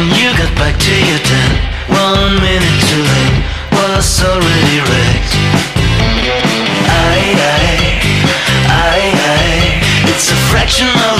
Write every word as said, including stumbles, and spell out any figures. when you got back to your den. One minute too late, was already wrecked. Aye, aye, aye, aye. It's a fraction of